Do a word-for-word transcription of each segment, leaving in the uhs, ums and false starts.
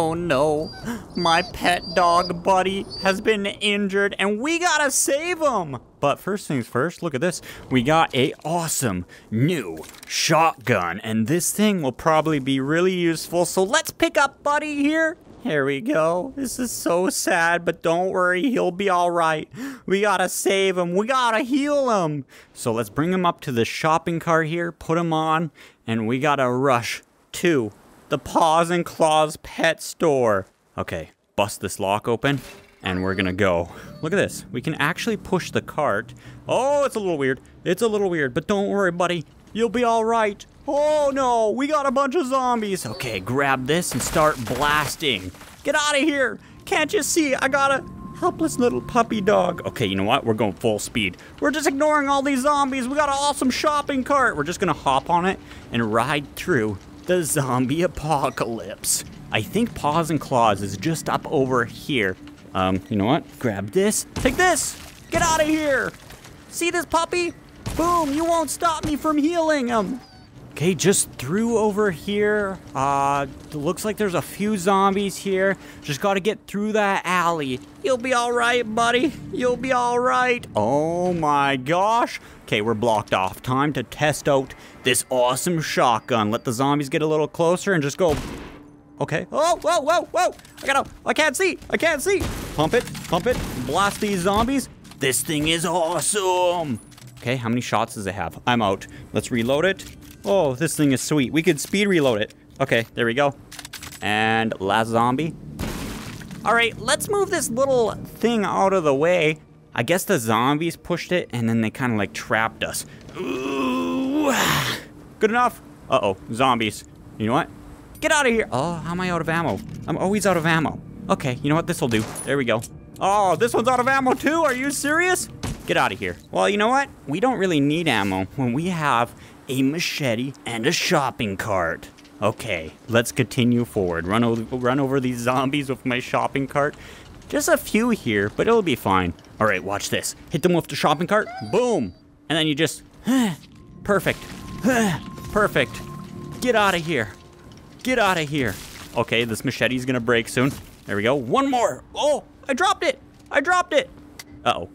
Oh no, my pet dog Buddy has been injured and we gotta save him. But first things first, look at this. We got a awesome new shotgun and this thing will probably be really useful. So let's pick up Buddy here. Here we go. This is so sad, but don't worry, he'll be all right. We gotta save him. We gotta heal him. So let's bring him up to the shopping cart here, put him on, and we gotta rush to the Paws and Claws pet store. Okay, bust this lock open and we're gonna go. Look at this, we can actually push the cart. Oh, it's a little weird, it's a little weird, but don't worry, Buddy, you'll be all right. Oh no, we got a bunch of zombies. Okay, grab this and start blasting. Get out of here, can't you see? I got a helpless little puppy dog. Okay, you know what, we're going full speed. We're just ignoring all these zombies. We got an awesome shopping cart. We're just gonna hop on it and ride through the zombie apocalypse. I think Paws and Claws is just up over here. Um, you know what? Grab this. Take this. Get out of here. See this puppy? Boom, you won't stop me from healing him. Okay, just through over here. Uh, looks like there's a few zombies here. Just gotta get through that alley. You'll be all right, Buddy. You'll be all right. Oh my gosh. Okay, we're blocked off. Time to test out this awesome shotgun. Let the zombies get a little closer and just go. Okay. Oh, whoa, whoa, whoa. I gotta, I can't see. I can't see. Pump it, pump it. Blast these zombies. This thing is awesome. Okay, how many shots does it have? I'm out. Let's reload it. Oh, this thing is sweet. We could speed reload it. Okay, there we go. And last zombie. All right, let's move this little thing out of the way. I guess the zombies pushed it and then they kind of like trapped us. Ooh, good enough. Uh-oh, zombies. You know what? Get out of here. Oh, how am I out of ammo? I'm always out of ammo. Okay, you know what? This will do. There we go. Oh, this one's out of ammo too. Are you serious? Get out of here. Well, you know what? We don't really need ammo when we have a machete and a shopping cart. Okay, let's continue forward. Run, o run over these zombies with my shopping cart. Just a few here, but it'll be fine. All right, watch this. Hit them with the shopping cart. Boom. And then you just, perfect, perfect. Get out of here. Get out of here. Okay, this machete's gonna break soon. There we go. One more. Oh, I dropped it. I dropped it. Uh-oh.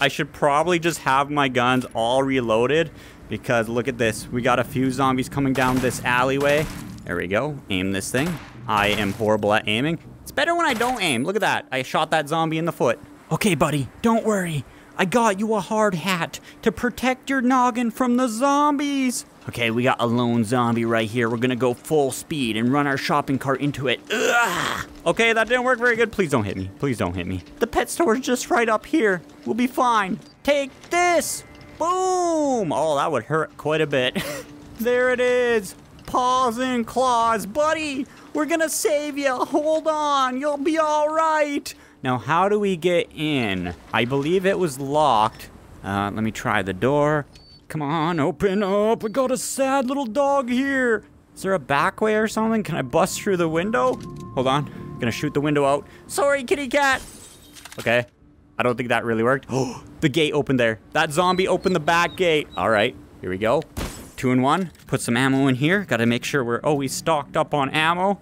I should probably just have my guns all reloaded because look at this. We got a few zombies coming down this alleyway. There we go. Aim this thing. I am horrible at aiming. It's better when I don't aim. Look at that. I shot that zombie in the foot. Okay, Buddy, don't worry. I got you a hard hat to protect your noggin from the zombies. Okay, we got a lone zombie right here. We're gonna go full speed and run our shopping cart into it. Ugh. Okay, that didn't work very good. Please don't hit me. Please don't hit me. The pet store is just right up here. We'll be fine. Take this. Boom. Oh, that would hurt quite a bit. There it is. Paws and Claws. Buddy, we're gonna save you. Hold on. You'll be all right. Now, how do we get in? I believe it was locked. Uh, let me try the door. Come on, open up. We got a sad little dog here. Is there a back way or something? Can I bust through the window? Hold on. I'm gonna shoot the window out. Sorry, kitty cat. Okay. I don't think that really worked. Oh, the gate opened there. That zombie opened the back gate. All right, here we go. Two and one. Put some ammo in here. Gotta make sure we're always stocked up on ammo.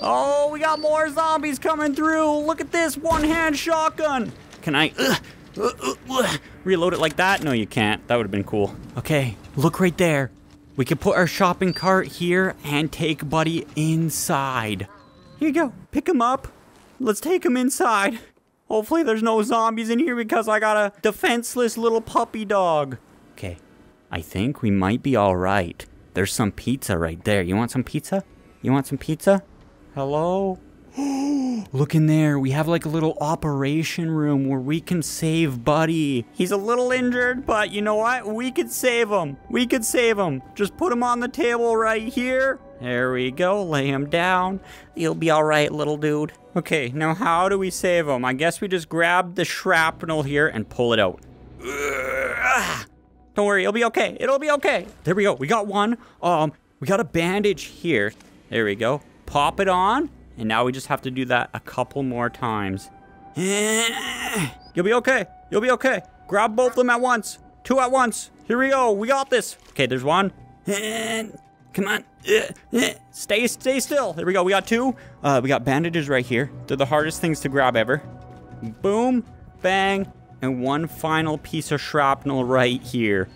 Oh, we got more zombies coming through. Look at this one-hand shotgun. Can I uh, uh, uh, uh, reload it like that? No, you can't. That would have been cool. Okay, look right there. We can put our shopping cart here and take Buddy inside. Here you go. Pick him up. Let's take him inside. Hopefully there's no zombies in here because I got a defenseless little puppy dog. Okay, I think we might be all right. There's some pizza right there. You want some pizza? You want some pizza? Hello? Look in there. We have like a little operation room where we can save Buddy. He's a little injured, but you know what? We could save him. We could save him. Just put him on the table right here. There we go. Lay him down. You'll be all right, little dude. Okay, now how do we save him? I guess we just grab the shrapnel here and pull it out. Don't worry. It'll be okay. It'll be okay. There we go. We got one. Um, we got a bandage here. There we go. Pop it on, and now we just have to do that a couple more times. You'll be okay. You'll be okay. Grab both of them at once. Two at once. Here we go. We got this. Okay, there's one. Come on. Stay, stay still. There we go. We got two. Uh, we got bandages right here. They're the hardest things to grab ever. Boom, bang, and one final piece of shrapnel right here.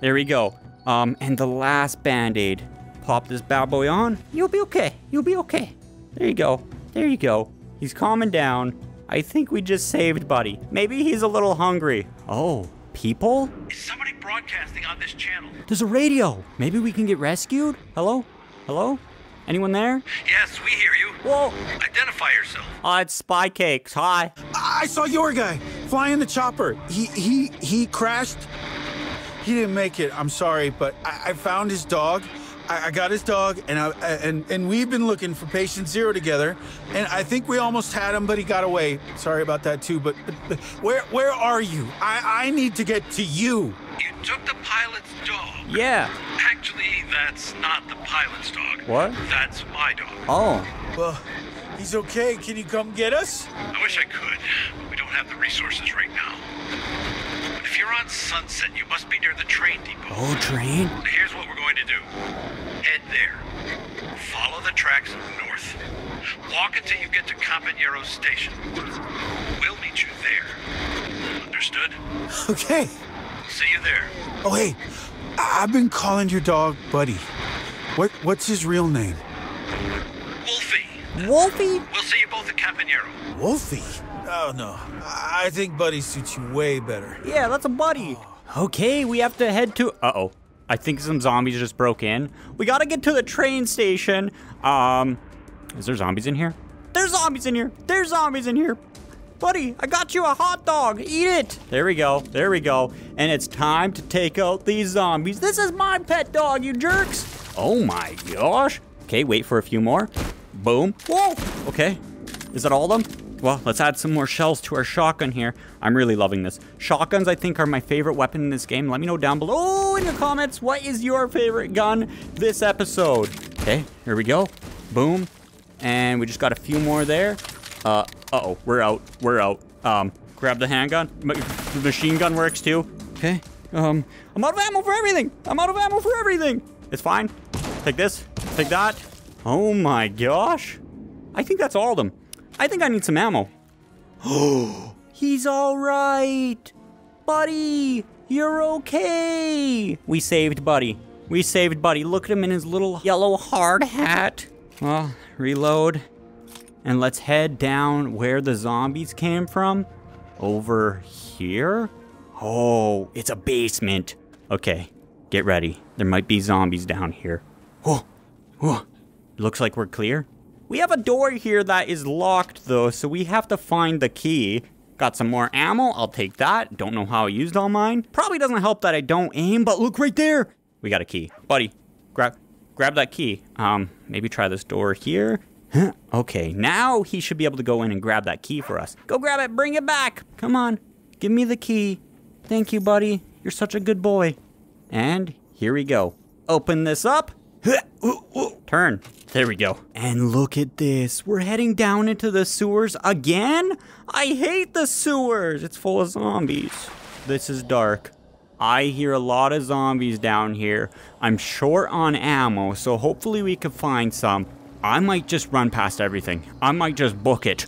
There we go. Um, and the last band-aid. Pop this bad boy on. You'll be okay. You'll be okay. There you go. There you go. He's calming down. I think we just saved Buddy. Maybe he's a little hungry. Oh, people? Is somebody broadcasting on this channel? There's a radio. Maybe we can get rescued? Hello? Hello? Anyone there? Yes, we hear you. Whoa. Identify yourself. Uh, it's Spy Cakes. Hi. I saw your guy flying the chopper. He, he, he crashed. He didn't make it. I'm sorry, but I, I found his dog. I got his dog, and I, and and we've been looking for patient zero together, and I think we almost had him, but he got away. Sorry about that too, but, but, but where where are you? I I need to get to you. You took the pilot's dog. Yeah. Actually, that's not the pilot's dog. What? That's my dog. Oh. Well, he's okay. Can you come get us? I wish I could, but we don't have the resources right now. But if you're on Sunset, you must be near the train depot. Oh, train? Here's what we're going to do. Head there. Follow the tracks north. Walk until you get to Campanero Station. We'll meet you there. Understood? Okay. See you there. Oh, hey. I I've been calling your dog Buddy. What What's his real name? Wolfie. Wolfie? We'll see you both at Campanero. Wolfie? Oh, no. I think Buddy suits you way better. Yeah, that's a Buddy. Oh. Okay, we have to head to... Uh-oh. I think some zombies just broke in. We gotta get to the train station. Um, is there zombies in here? There's zombies in here. There's zombies in here. Buddy, I got you a hot dog. Eat it. There we go. There we go. And it's time to take out these zombies. This is my pet dog, you jerks. Oh my gosh. Okay, wait for a few more. Boom. Whoa. Okay. Is that all of them? Well, let's add some more shells to our shotgun here. I'm really loving this. Shotguns, I think, are my favorite weapon in this game. Let me know down below in your comments, what is your favorite gun this episode? Okay, here we go. Boom. And we just got a few more there. Uh, uh-oh, we're out. We're out. Um, grab the handgun. The machine gun works, too. Okay. Um, I'm out of ammo for everything. I'm out of ammo for everything. It's fine. Take this. Take that. Oh, my gosh. I think that's all of them. I think I need some ammo. Oh, he's all right. Buddy, you're okay. We saved Buddy. We saved Buddy. Look at him in his little yellow hard hat. Well, reload. And let's head down where the zombies came from. Over here? Oh, it's a basement. Okay, get ready. There might be zombies down here. Oh, oh. Looks like we're clear. We have a door here that is locked, though, so we have to find the key. Got some more ammo. I'll take that. Don't know how I used all mine. Probably doesn't help that I don't aim, but look right there. We got a key. Buddy, grab grab that key. Um, maybe try this door here. Huh. Okay, now he should be able to go in and grab that key for us. Go grab it. Bring it back. Come on. Give me the key. Thank you, Buddy. You're such a good boy. And here we go. Open this up. Turn. There we go. And look at this. We're heading down into the sewers again? I hate the sewers. It's full of zombies. This is dark. I hear a lot of zombies down here. I'm short on ammo, so hopefully we can find some. I might just run past everything. I might just book it.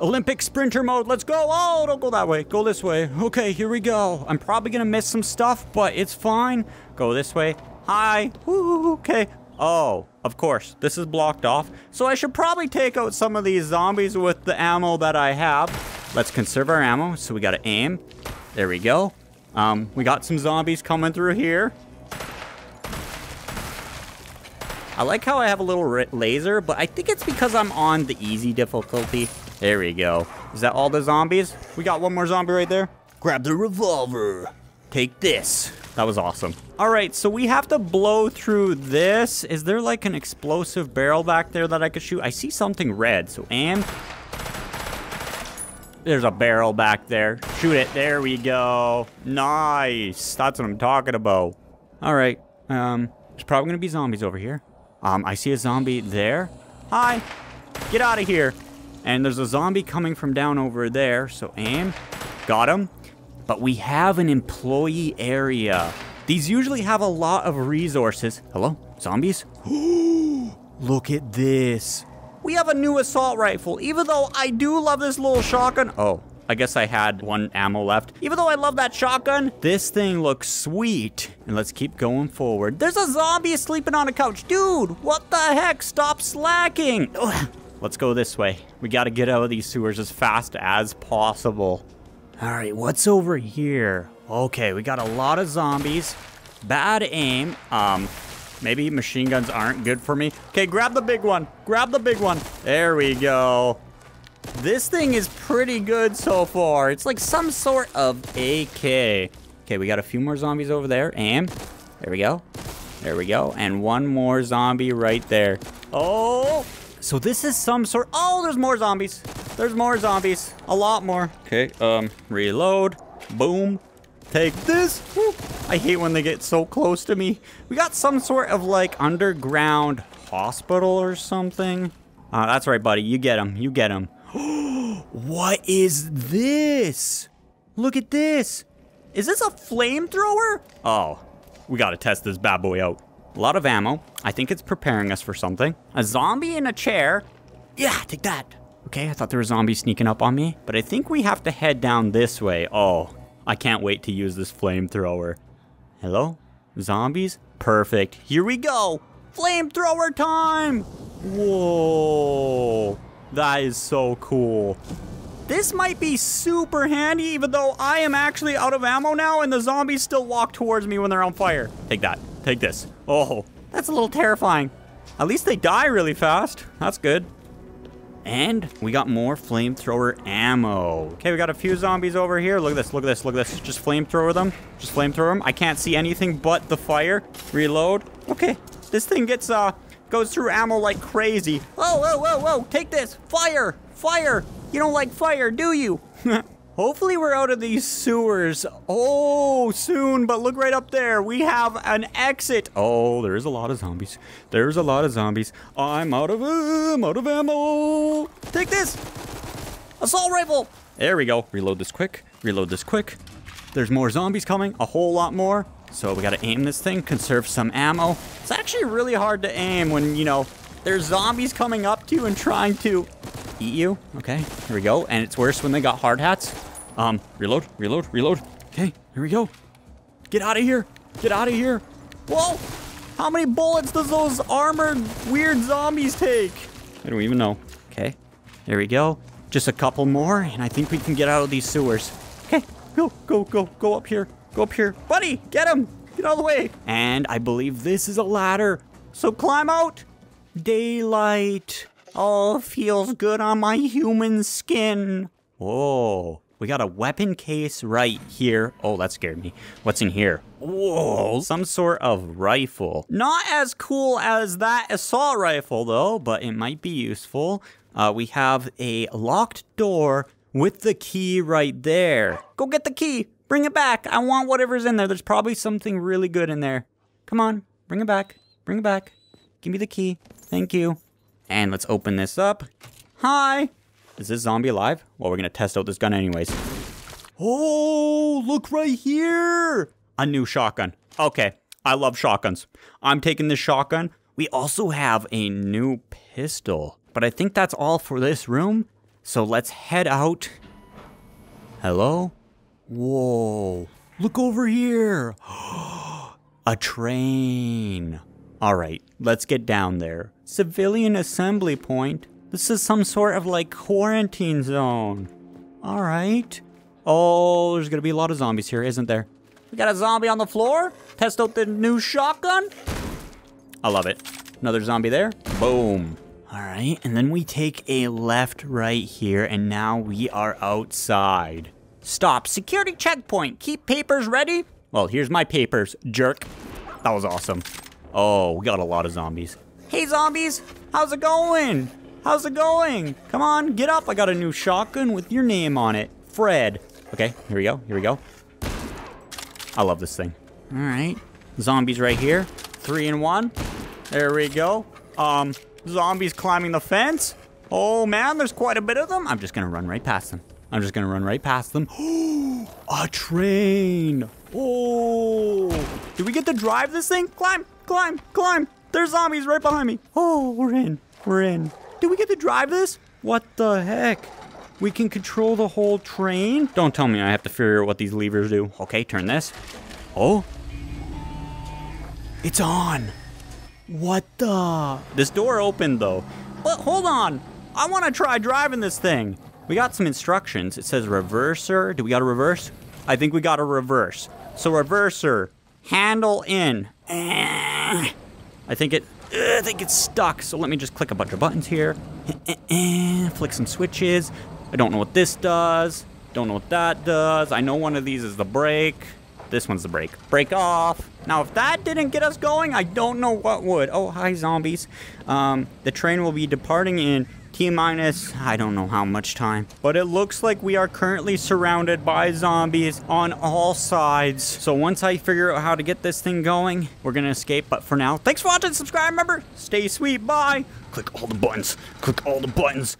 Olympic sprinter mode, let's go. Oh, don't go that way. Go this way. Okay, here we go. I'm probably gonna miss some stuff, but it's fine. Go this way. Hi. Ooh, okay. Oh, of course, this is blocked off, so I should probably take out some of these zombies with the ammo that I have. Let's conserve our ammo, so we gotta aim. There we go. Um, we got some zombies coming through here. I like how I have a little laser, but I think it's because I'm on the easy difficulty. There we go. Is that all the zombies? We got one more zombie right there. Grab the revolver. Take this. That was awesome. All right, so we have to blow through this. Is there like an explosive barrel back there that I could shoot? I see something red, so aim. There's a barrel back there. Shoot it. There we go. Nice. That's what I'm talking about. All right. Um, there's probably going to be zombies over here. Um, I see a zombie there. Hi. Get out of here. And there's a zombie coming from down over there, so aim. Got him. But we have an employee area. These usually have a lot of resources. Hello? Zombies? Look at this. We have a new assault rifle. Even though I do love this little shotgun. Oh, I guess I had one ammo left. Even though I love that shotgun, this thing looks sweet. And let's keep going forward. There's a zombie sleeping on a couch. Dude, what the heck? Stop slacking. Ugh. Let's go this way. We gotta get out of these sewers as fast as possible. All right, what's over here? Okay, we got a lot of zombies. Bad aim. Um, maybe machine guns aren't good for me. Okay, grab the big one. Grab the big one. There we go. This thing is pretty good so far. It's like some sort of A K. Okay, we got a few more zombies over there. And there we go. There we go. And one more zombie right there. Oh! So this is some sort... Oh, there's more zombies. There's more zombies. A lot more. Okay, um, reload. Boom. Take this. Woo. I hate when they get so close to me. We got some sort of, like, underground hospital or something. Uh, that's right, buddy. You get him. You get him. What is this? Look at this. Is this a flamethrower? Oh, we got to test this bad boy out. A lot of ammo. I think it's preparing us for something. A zombie in a chair. Yeah, take that. Okay, I thought there were zombies sneaking up on me, but I think we have to head down this way. Oh, I can't wait to use this flamethrower. Hello? Zombies? Perfect. Here we go. Flamethrower time. Whoa. That is so cool. This might be super handy, even though I am actually out of ammo now and the zombies still walk towards me when they're on fire. Take that. Take this. Oh, that's a little terrifying. At least they die really fast. That's good. And we got more flamethrower ammo. Okay, we got a few zombies over here. Look at this, look at this, look at this. Just flamethrower them. Just flamethrower them. I can't see anything but the fire. Reload. Okay, this thing gets, uh, goes through ammo like crazy. Whoa, whoa, whoa, whoa. Take this. Fire. Fire. You don't like fire, do you? Hopefully we're out of these sewers. Oh, soon, but look right up there. We have an exit. Oh, there's a lot of zombies. There's a lot of zombies. I'm out of, I'm out of ammo. Take this. Assault rifle. There we go. Reload this quick. Reload this quick. There's more zombies coming. A whole lot more. So we got to aim this thing. Conserve some ammo. It's actually really hard to aim when, you know, there's zombies coming up to you and trying to eat you. Okay, here we go. And it's worse when they got hard hats. Um, reload, reload, reload. Okay, here we go. Get out of here. Get out of here. Whoa! How many bullets does those armored weird zombies take? I don't even know. Okay, there we go. Just a couple more, and I think we can get out of these sewers. Okay, go, go, go, go up here. Go up here. Buddy, get him. Get out of the way. And I believe this is a ladder. So climb out. Daylight. Oh, feels good on my human skin. Whoa. We got a weapon case right here. Oh, that scared me. What's in here? Whoa, some sort of rifle. Not as cool as that assault rifle, though, but it might be useful. Uh, we have a locked door with the key right there. Go get the key. Bring it back. I want whatever's in there. There's probably something really good in there. Come on. Bring it back. Bring it back. Give me the key. Thank you. And let's open this up. Hi. Is this zombie alive? Well, we're gonna test out this gun anyways. Oh, look right here. A new shotgun. Okay, I love shotguns. I'm taking this shotgun. We also have a new pistol, but I think that's all for this room. So let's head out. Hello? Whoa, look over here. A train. All right, let's get down there. Civilian assembly point. This is some sort of like quarantine zone. All right. Oh, there's gonna be a lot of zombies here, isn't there? We got a zombie on the floor. Test out the new shotgun. I love it. Another zombie there. Boom. All right, and then we take a left right here, and now we are outside. Stop. Security checkpoint. Keep papers ready. Well, here's my papers, jerk. That was awesome. Oh, we got a lot of zombies. Hey, zombies. How's it going? How's it going? Come on, get up. I got a new shotgun with your name on it. Fred. Okay, here we go. Here we go. I love this thing. All right. Zombies right here. Three and one. There we go. Um, zombies climbing the fence. Oh, man, there's quite a bit of them. I'm just going to run right past them. I'm just going to run right past them. A train. Oh, Do we get to drive this thing? Climb, climb, climb. There's zombies right behind me. Oh, we're in. We're in. Do we get to drive this? What the heck? We can control the whole train? Don't tell me I have to figure out what these levers do. Okay, turn this. Oh. It's on. What the? This door opened, though. But hold on. I want to try driving this thing. We got some instructions. It says reverser. Do we got a reverse? I think we got a reverse. So reverser. Handle in. I think it... I think it's stuck, so let me just click a bunch of buttons here. Flick some switches. I don't know what this does. Don't know what that does. I know one of these is the brake. This one's the brake. Brake off. Now, if that didn't get us going, I don't know what would. Oh, hi, zombies. Um, the train will be departing in T-minus, I don't know how much time. But it looks like we are currently surrounded by zombies on all sides. So once I figure out how to get this thing going, we're gonna escape. But for now, thanks for watching. Subscribe, remember, stay sweet, bye. Click all the buttons, click all the buttons.